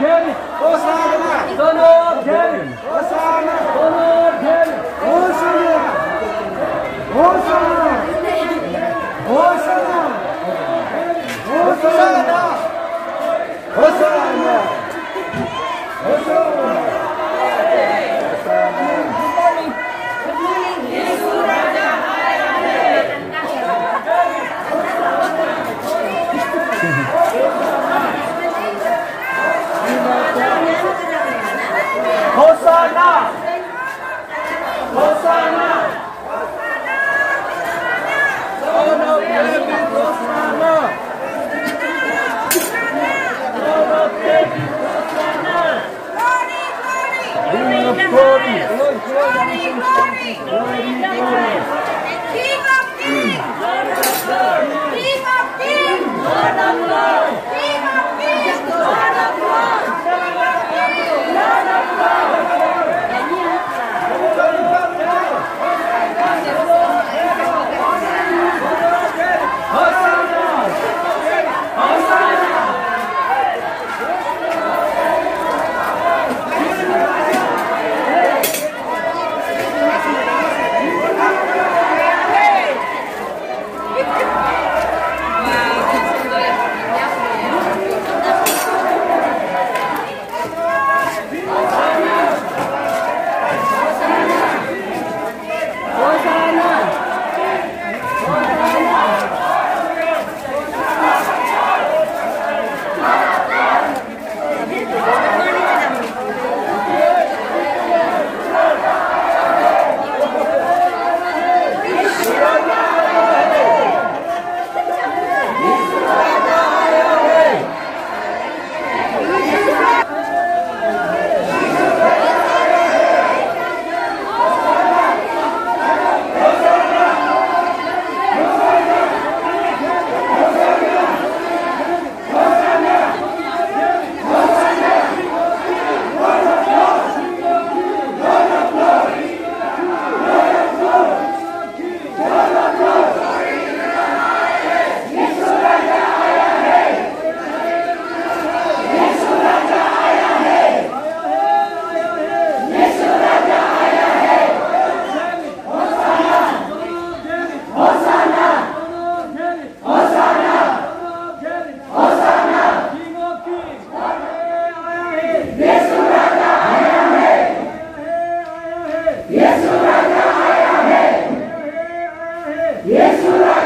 gelin. Osman'a donor gelin. Osman'a donor gelin. Osman'a. Osman'a. Osman'a. Osman'a. Osman'a. Osman'a. Hosanna! Hosanna! Son of David, Hosanna! Son of David, Hosanna! Glory, glory! Glory, glory! Glory, glory! King of kings! Lord of lords! King of kings! Lord of lords! King of kings! Lord of lords! Lord of lords! Yes, sir.